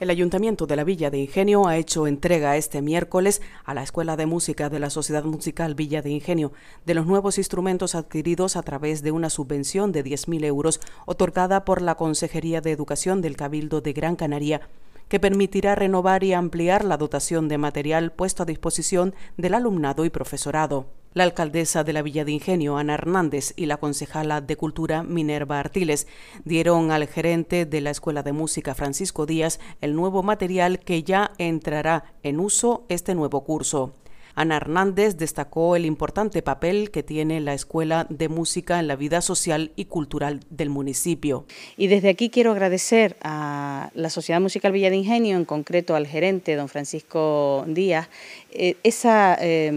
El Ayuntamiento de la Villa de Ingenio ha hecho entrega este miércoles a la Escuela de Música de la Sociedad Musical Villa de Ingenio de los nuevos instrumentos adquiridos a través de una subvención de 10.000 euros otorgada por la Consejería de Educación del Cabildo de Gran Canaria, que permitirá renovar y ampliar la dotación de material puesto a disposición del alumnado y profesorado. La alcaldesa de la Villa de Ingenio, Ana Hernández, y la concejala de Cultura, Minerva Artiles, dieron al gerente de la Escuela de Música, Francisco Díaz, el nuevo material que ya entrará en uso este nuevo curso. Ana Hernández destacó el importante papel que tiene la Escuela de Música en la vida social y cultural del municipio. Y desde aquí quiero agradecer a la Sociedad Musical Villa de Ingenio, en concreto al gerente, don Francisco Díaz, ese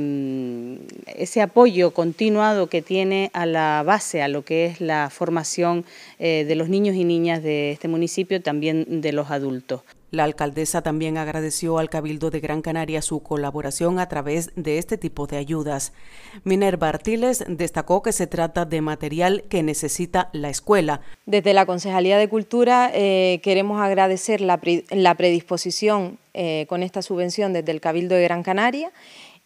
apoyo continuado que tiene a la base, a lo que es la formación de los niños y niñas de este municipio, también de los adultos. La alcaldesa también agradeció al Cabildo de Gran Canaria su colaboración a través de este tipo de ayudas. Minerva Artiles destacó que se trata de material que necesita la escuela. Desde la Concejalía de Cultura queremos agradecer la predisposición con esta subvención desde el Cabildo de Gran Canaria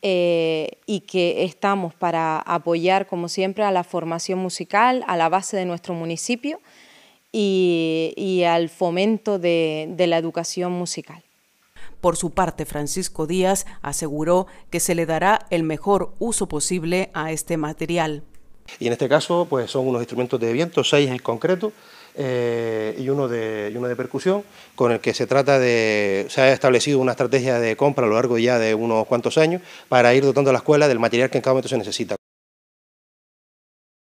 y que estamos para apoyar, como siempre, a la formación musical, a la base de nuestro municipio, y al fomento de la educación musical. Por su parte, Francisco Díaz aseguró que se le dará el mejor uso posible a este material. Y en este caso, pues son unos instrumentos de viento, 6 en concreto, y uno de percusión, con el que se ha establecido una estrategia de compra a lo largo ya de unos cuantos años para ir dotando a la escuela del material que en cada momento se necesita.